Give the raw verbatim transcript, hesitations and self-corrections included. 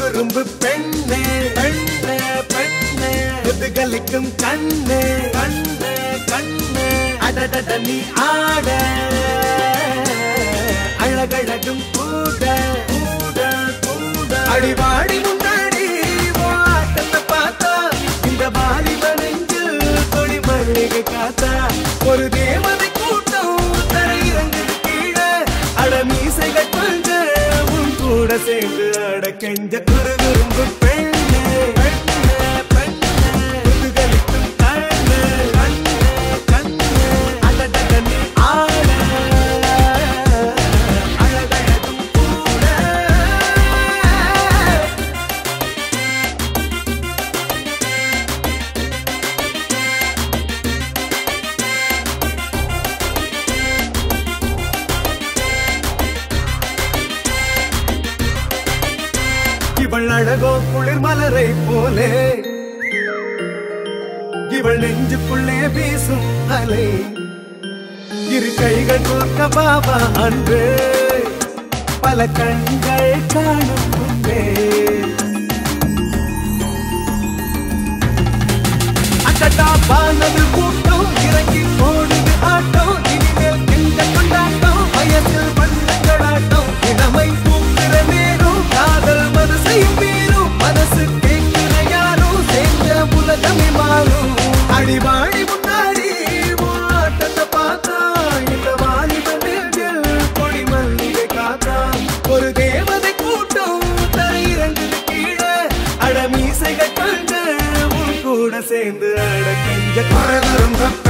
விரும்பு பெண்ணே பெண்ணே பெண்ணே முதுகலிக்கும் கண்ணே கண்ணே கண்ணே அடடட நீ ஆட அழகழகும் கூட கூட கூட அடிவாடி முன்னாடி வா தன்னை பார்த்தா இந்த வாலிப நெஞ்சு தொழி மல்லிகை காத்தா ஒரு தேவதை சேர்ந்து ஆட கெஞ்ச குரு விரும்பு பெண்ணே பெண்ணே பெண்ணே முதுகலிக்கும் கண்ணே கண்ணே கண்ணே அடடட நீ ஆட அழகழகும் கூட இவள் அழகோ குளிர் மலரை போலே இவள் நெஞ்சுக்குள்ளே வீசும் அலை இரு கைகள் கோர்க்க பாபா அன்று பல கண்கள் காணும் முன்பே அட்டா பானது கூட்டம் இறங்கி போடுது ஆட்டம் இனிமேல் கிண்ட கொண்டாட்டம் வயசில் வண்ணங்களாட்டம் இனமை கூப்பிற நேரம் காதல் மனசு கேட்கிற யாரோ சேர்ந்த உலகமே மாறும் அடிவாடி முன்னாடி வாட்டத்தை பார்த்தா இந்த வாலிபன் பொடி மல்லிகை காத்தா ஒரு தேவதை கூட்டம் தரையிறங்குது கீழே அடமீசைகள் கண்டு உன் கூட சேர்ந்து அடக்கின்ற குரல்